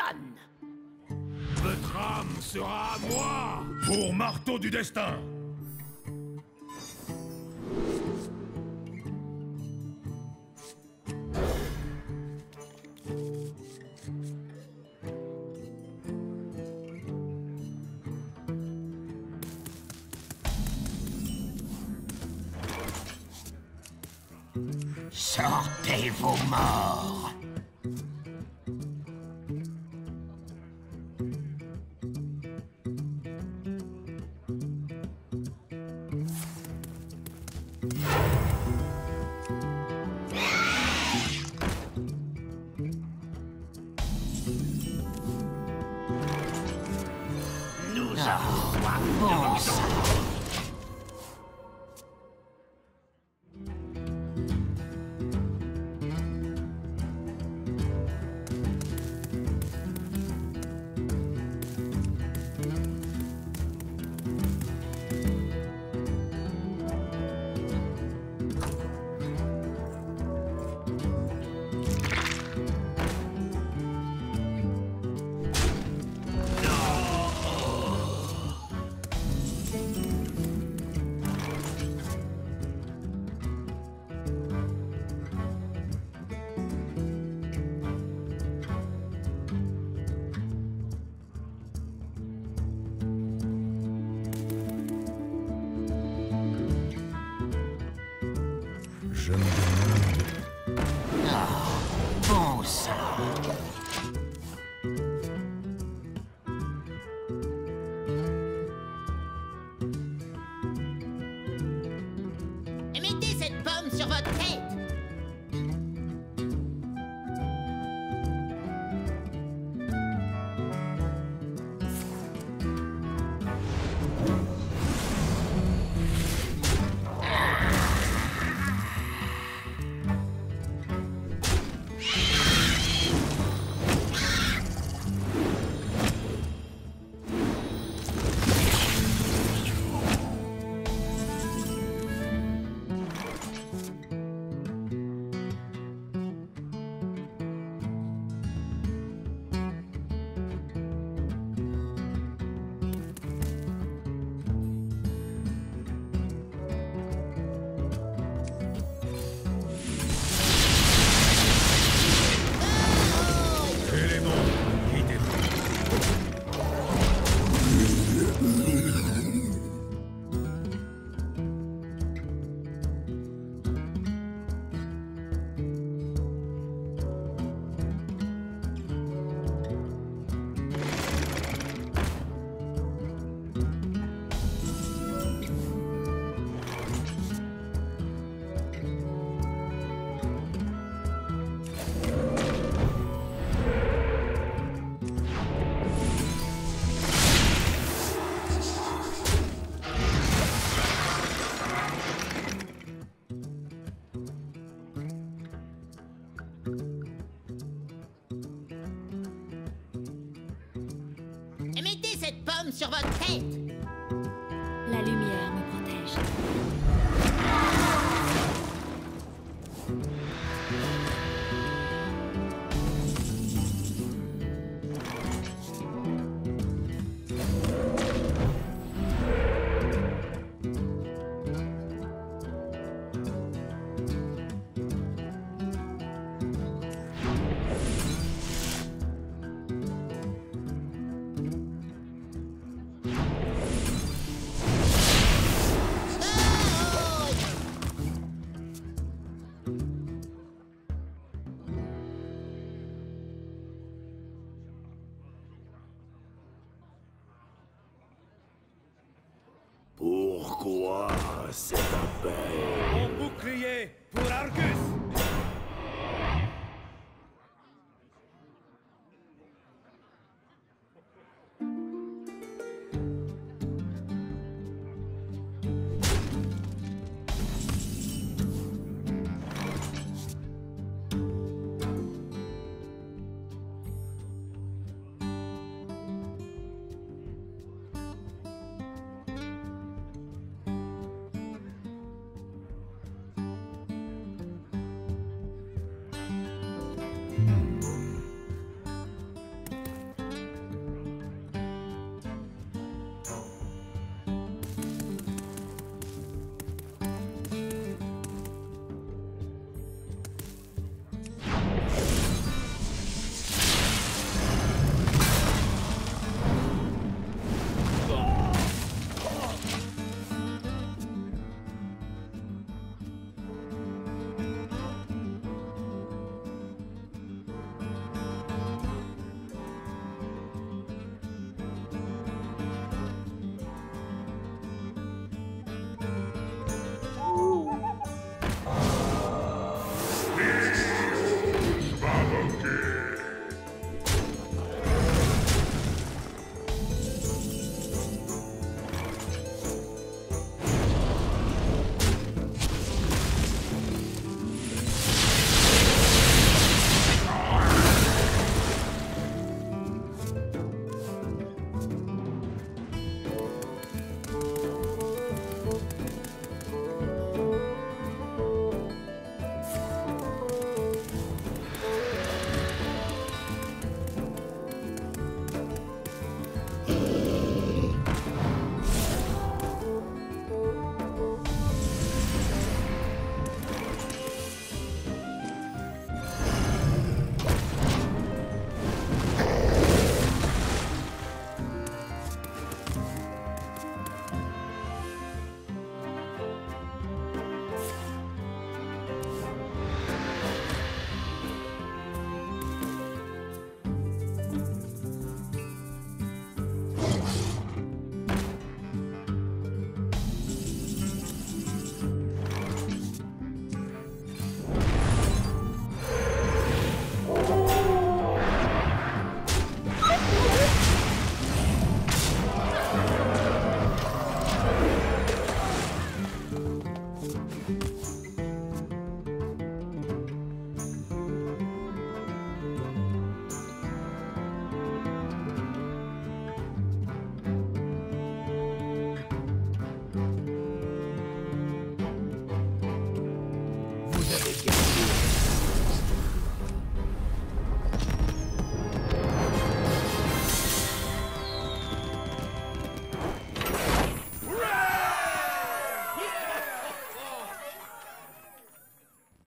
donne. Votre âme sera à moi pour Marteau du Destin. Sortez vos morts. Nous avons soif. Je me demande... Oh, bon sang. Mettez cette pomme sur votre tête. Cette pomme sur votre tête. La lumière me protège. Pourquoi cet appel? Mon bouclier pour Argus!